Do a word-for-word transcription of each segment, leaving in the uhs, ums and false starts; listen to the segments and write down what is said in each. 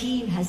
team has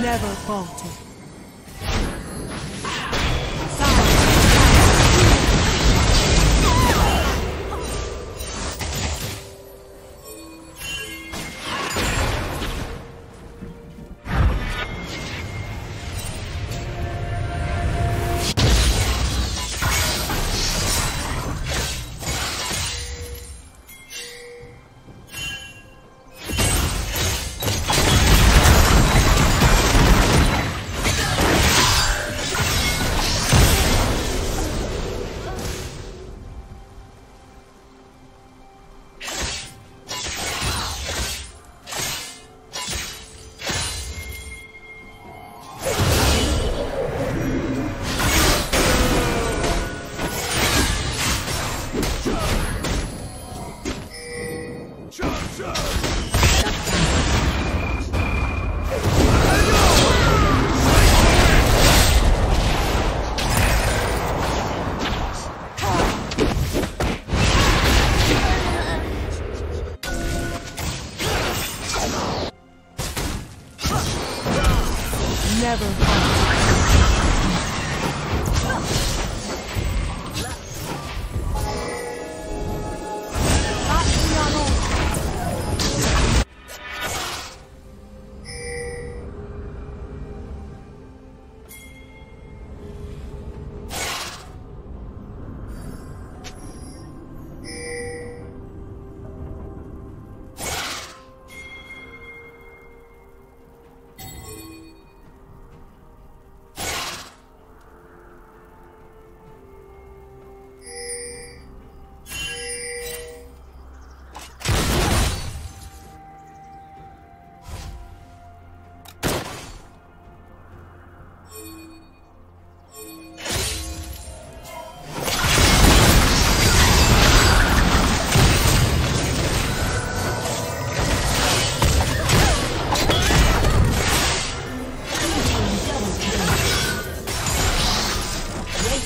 Never falter. Never fall.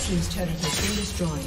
Team's turret has been destroyed.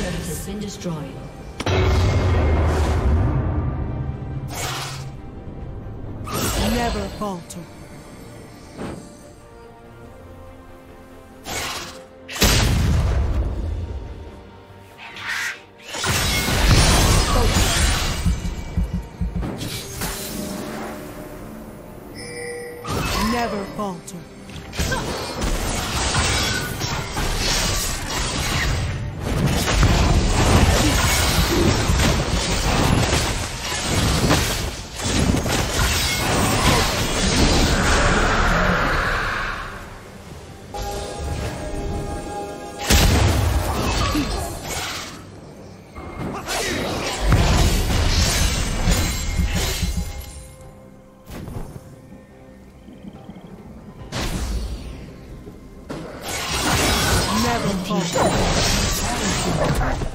turret has been destroyed. Never falter. Never falter. Never fall.